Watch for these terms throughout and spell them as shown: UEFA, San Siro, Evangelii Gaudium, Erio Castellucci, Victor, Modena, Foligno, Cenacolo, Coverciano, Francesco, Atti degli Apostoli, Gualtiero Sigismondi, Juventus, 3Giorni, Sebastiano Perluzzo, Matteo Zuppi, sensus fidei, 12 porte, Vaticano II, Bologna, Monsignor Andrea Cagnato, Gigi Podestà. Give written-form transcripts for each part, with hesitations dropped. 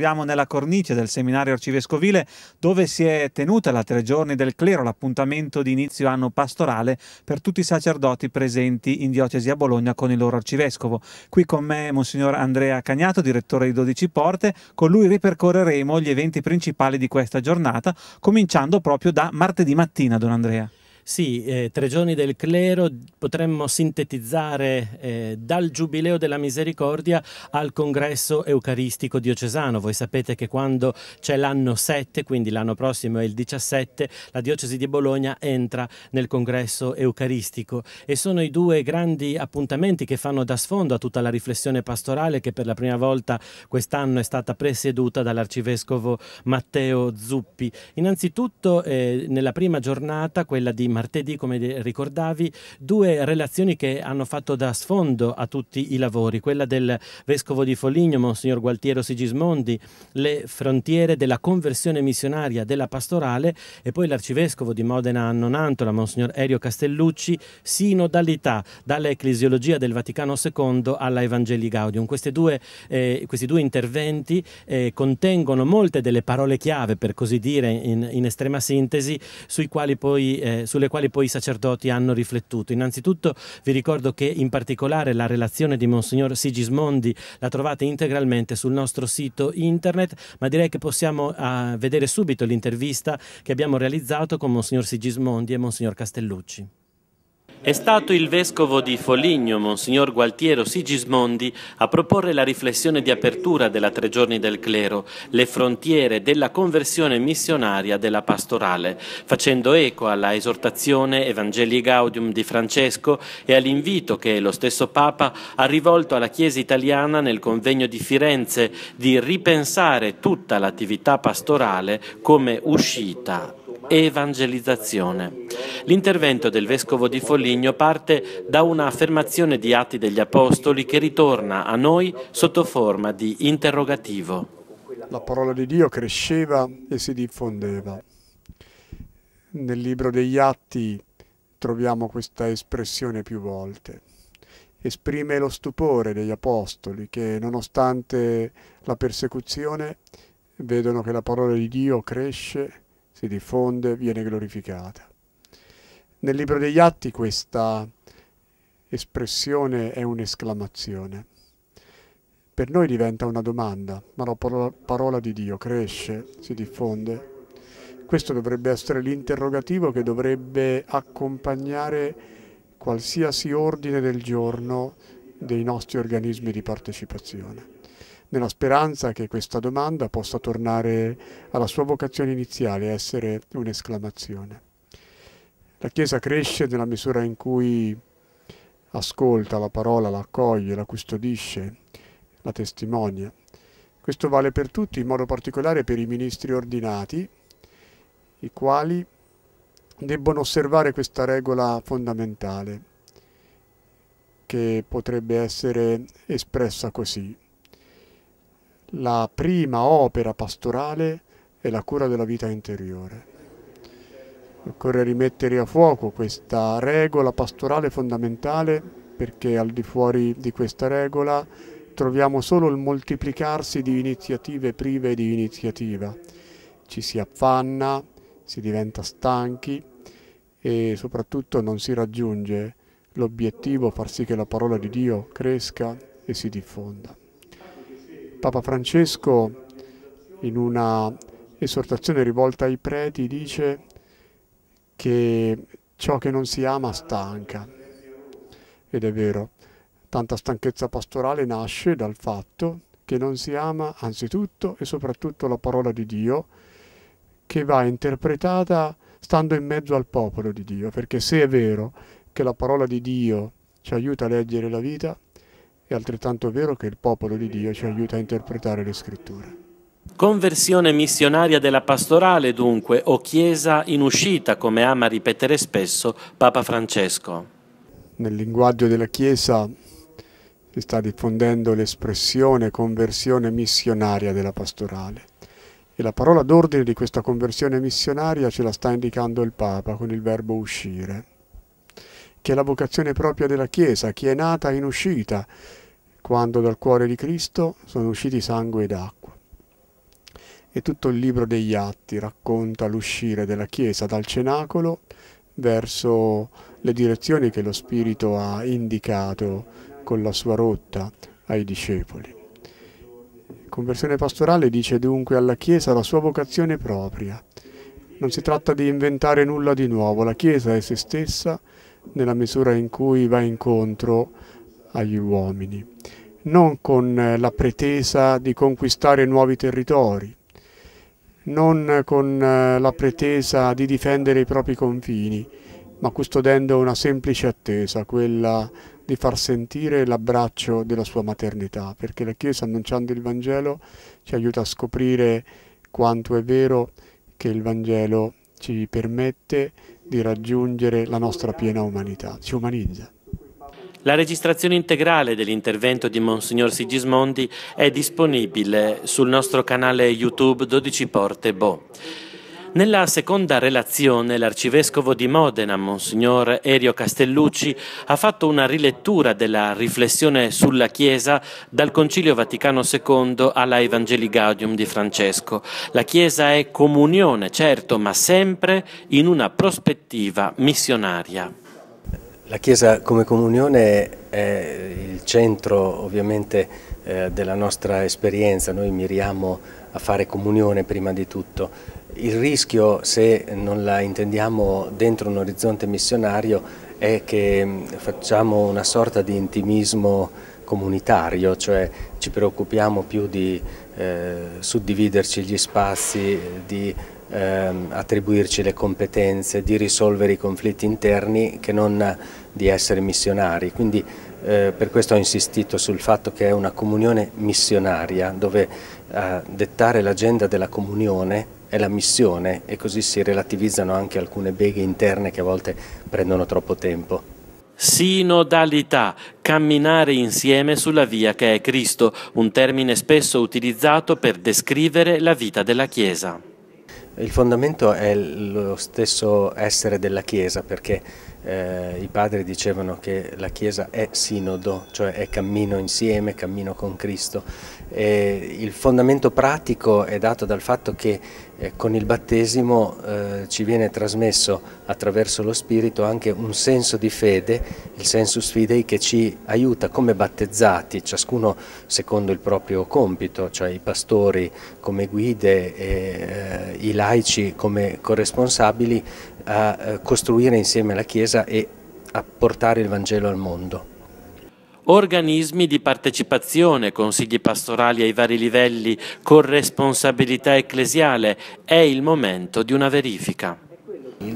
troviamo nella cornice del seminario arcivescovile, dove si è tenuta la Tre Giorni del Clero, l'appuntamento di inizio anno pastorale per tutti i sacerdoti presenti in diocesi a Bologna con il loro arcivescovo. Qui con me Monsignor Andrea Cagnato, direttore di 12 porte, con lui ripercorreremo gli eventi principali di questa giornata, cominciando proprio da martedì mattina, Don Andrea. Sì, Tre Giorni del Clero potremmo sintetizzare dal Giubileo della Misericordia al Congresso Eucaristico Diocesano. Voi sapete che quando c'è l'anno 7, quindi l'anno prossimo è il 17, la diocesi di Bologna entra nel Congresso Eucaristico, e sono i due grandi appuntamenti che fanno da sfondo a tutta la riflessione pastorale, che per la prima volta quest'anno è stata presieduta dall'arcivescovo Matteo Zuppi. Innanzitutto nella prima giornata, quella di martedì, come ricordavi, due relazioni che hanno fatto da sfondo a tutti i lavori: quella del vescovo di Foligno, Monsignor Gualtiero Sigismondi, le frontiere della conversione missionaria della pastorale, e poi l'arcivescovo di Modena a Nonantola, Monsignor Erio Castellucci, sinodalità, dalla ecclesiologia del Vaticano II alla Evangelii Gaudium. Questi due interventi contengono molte delle parole chiave, per così dire, in estrema sintesi, sulle quali poi i sacerdoti hanno riflettuto. Innanzitutto vi ricordo che in particolare la relazione di Monsignor Sigismondi la trovate integralmente sul nostro sito internet, ma direi che possiamo vedere subito l'intervista che abbiamo realizzato con Monsignor Sigismondi e Monsignor Castellucci. È stato il vescovo di Foligno, Monsignor Gualtiero Sigismondi, a proporre la riflessione di apertura della Tre Giorni del Clero, le frontiere della conversione missionaria della pastorale, facendo eco alla esortazione Evangelii Gaudium di Francesco e all'invito che lo stesso Papa ha rivolto alla Chiesa italiana nel convegno di Firenze di ripensare tutta l'attività pastorale come uscita e evangelizzazione. L'intervento del vescovo di Foligno parte da una affermazione di Atti degli Apostoli che ritorna a noi sotto forma di interrogativo. La parola di Dio cresceva e si diffondeva. Nel libro degli Atti troviamo questa espressione più volte. Esprime lo stupore degli Apostoli che, nonostante la persecuzione, vedono che la parola di Dio cresce, si diffonde, viene glorificata. Nel libro degli Atti questa espressione è un'esclamazione. Per noi diventa una domanda: ma la parola di Dio cresce, si diffonde? Questo dovrebbe essere l'interrogativo che dovrebbe accompagnare qualsiasi ordine del giorno dei nostri organismi di partecipazione, nella speranza che questa domanda possa tornare alla sua vocazione iniziale, essere un'esclamazione. La Chiesa cresce nella misura in cui ascolta la parola, la accoglie, la custodisce, la testimonia. Questo vale per tutti, in modo particolare per i ministri ordinati, i quali debbono osservare questa regola fondamentale, che potrebbe essere espressa così: la prima opera pastorale è la cura della vita interiore. Occorre rimettere a fuoco questa regola pastorale fondamentale, perché al di fuori di questa regola troviamo solo il moltiplicarsi di iniziative prive di iniziativa. Ci si affanna, si diventa stanchi e soprattutto non si raggiunge l'obiettivo: far sì che la parola di Dio cresca e si diffonda. Papa Francesco, in una esortazione rivolta ai preti, dice che ciò che non si ama stanca. Ed è vero, tanta stanchezza pastorale nasce dal fatto che non si ama anzitutto e soprattutto la parola di Dio, che va interpretata stando in mezzo al popolo di Dio, perché se è vero che la parola di Dio ci aiuta a leggere la vita, è altrettanto vero che il popolo di Dio ci aiuta a interpretare le scritture. Conversione missionaria della pastorale, dunque, o Chiesa in uscita, come ama ripetere spesso Papa Francesco. Nel linguaggio della Chiesa si sta diffondendo l'espressione conversione missionaria della pastorale, e la parola d'ordine di questa conversione missionaria ce la sta indicando il Papa con il verbo uscire, che è la vocazione propria della Chiesa, che è nata in uscita, quando dal cuore di Cristo sono usciti sangue ed acqua. e tutto il libro degli Atti racconta l'uscire della Chiesa dal Cenacolo verso le direzioni che lo Spirito ha indicato con la sua rotta ai discepoli. Conversione pastorale dice dunque alla Chiesa la sua vocazione propria. Non si tratta di inventare nulla di nuovo, la Chiesa è se stessa nella misura in cui va incontro agli uomini, non con la pretesa di conquistare nuovi territori, non con la pretesa di difendere i propri confini, ma custodendo una semplice attesa, quella di far sentire l'abbraccio della sua maternità, perché la Chiesa, annunciando il Vangelo, ci aiuta a scoprire quanto è vero che il Vangelo ci permette di raggiungere la nostra piena umanità, ci umanizza. La registrazione integrale dell'intervento di Monsignor Sigismondi è disponibile sul nostro canale YouTube 12 Porte Bo. Nella seconda relazione l'arcivescovo di Modena, Monsignor Erio Castellucci, ha fatto una rilettura della riflessione sulla Chiesa dal Concilio Vaticano II alla Evangelii Gaudium di Francesco. La Chiesa è comunione, certo, ma sempre in una prospettiva missionaria. La Chiesa come comunione è il centro ovviamente della nostra esperienza, noi miriamo a fare comunione prima di tutto. Il rischio, se non la intendiamo dentro un orizzonte missionario, è che facciamo una sorta di intimismo comunitario, cioè ci preoccupiamo più di suddividerci gli spazi, di attribuirci le competenze, di risolvere i conflitti interni, che non di essere missionari. Quindi per questo ho insistito sul fatto che è una comunione missionaria, dove a dettare l'agenda della comunione è la missione, e così si relativizzano anche alcune beghe interne che a volte prendono troppo tempo. Sinodalità, camminare insieme sulla via che è Cristo, un termine spesso utilizzato per descrivere la vita della Chiesa. Il fondamento è lo stesso essere della Chiesa, perché i padri dicevano che la Chiesa è sinodo, cioè è cammino insieme, cammino con Cristo. E il fondamento pratico è dato dal fatto che con il battesimo ci viene trasmesso attraverso lo Spirito anche un senso di fede, il sensus fidei, che ci aiuta come battezzati, ciascuno secondo il proprio compito, cioè i pastori come guide e i laici come corresponsabili, a costruire insieme la Chiesa e a portare il Vangelo al mondo. Organismi di partecipazione, consigli pastorali ai vari livelli, corresponsabilità ecclesiale, è il momento di una verifica.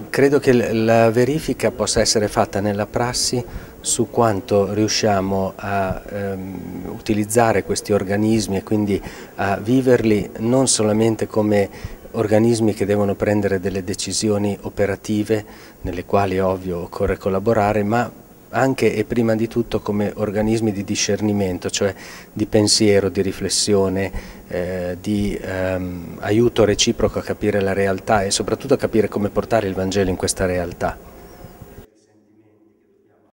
Credo che la verifica possa essere fatta nella prassi su quanto riusciamo a utilizzare questi organismi e quindi a viverli non solamente come organismi che devono prendere delle decisioni operative, nelle quali ovvio occorre collaborare, ma anche e prima di tutto come organismi di discernimento, cioè di pensiero, di riflessione, di aiuto reciproco a capire la realtà e soprattutto a capire come portare il Vangelo in questa realtà.